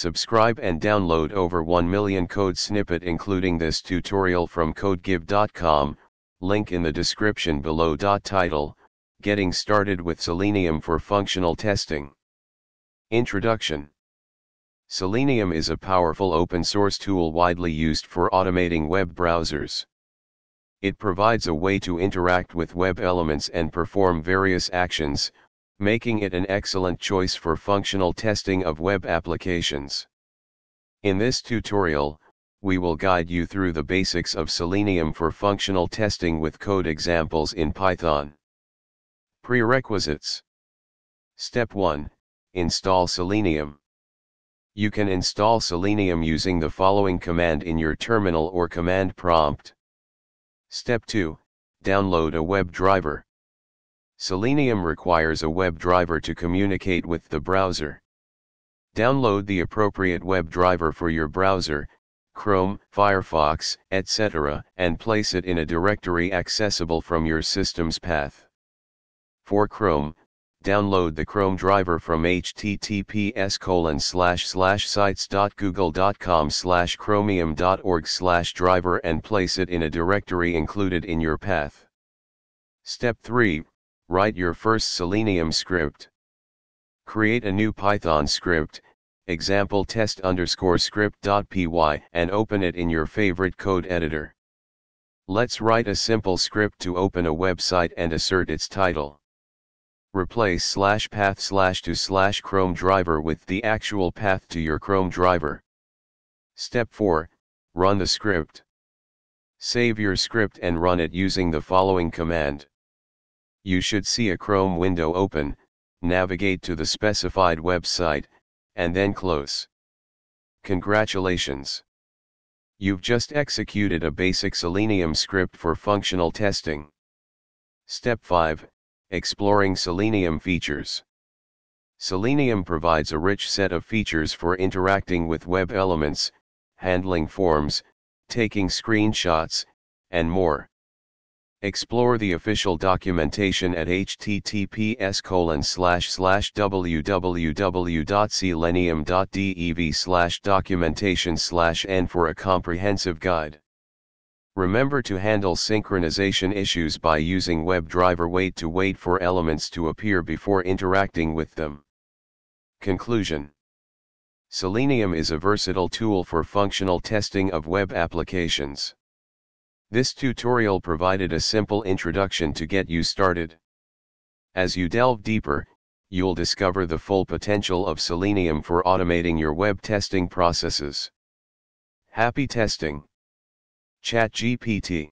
Subscribe and download over 1 million code snippet including this tutorial from CodeGive.com, link in the description below. Title: Getting Started with Selenium for Functional Testing. Introduction. Selenium is a powerful open-source tool widely used for automating web browsers. It provides a way to interact with web elements and perform various actions, making it an excellent choice for functional testing of web applications. In this tutorial, we will guide you through the basics of Selenium for functional testing with code examples in Python. Prerequisites. Step 1. Install Selenium. You can install Selenium using the following command in your terminal or command prompt. Step 2. Download a WebDriver. Selenium requires a WebDriver to communicate with the browser. Download the appropriate WebDriver for your browser, Chrome, Firefox, etc., and place it in a directory accessible from your system's path. For Chrome, download the ChromeDriver from https://sites.google.com/chromium.org/driver and place it in a directory included in your path. Step 3. Write your first Selenium script. Create a new Python script, example test_script.py, and open it in your favorite code editor. Let's write a simple script to open a website and assert its title. Replace /path/to/ChromeDriver with the actual path to your ChromeDriver. Step 4. Run the script. Save your script and run it using the following command. You should see a Chrome window open, navigate to the specified website, and then close. Congratulations! You've just executed a basic Selenium script for functional testing. Step 5. Exploring Selenium features. Selenium provides a rich set of features for interacting with web elements, handling forms, taking screenshots, and more. Explore the official documentation at https://www.selenium.dev/documentation/n for a comprehensive guide. Remember to handle synchronization issues by using WebDriver wait for elements to appear before interacting with them. Conclusion. Selenium is a versatile tool for functional testing of web applications. This tutorial provided a simple introduction to get you started. As you delve deeper, you'll discover the full potential of Selenium for automating your web testing processes. Happy testing! ChatGPT.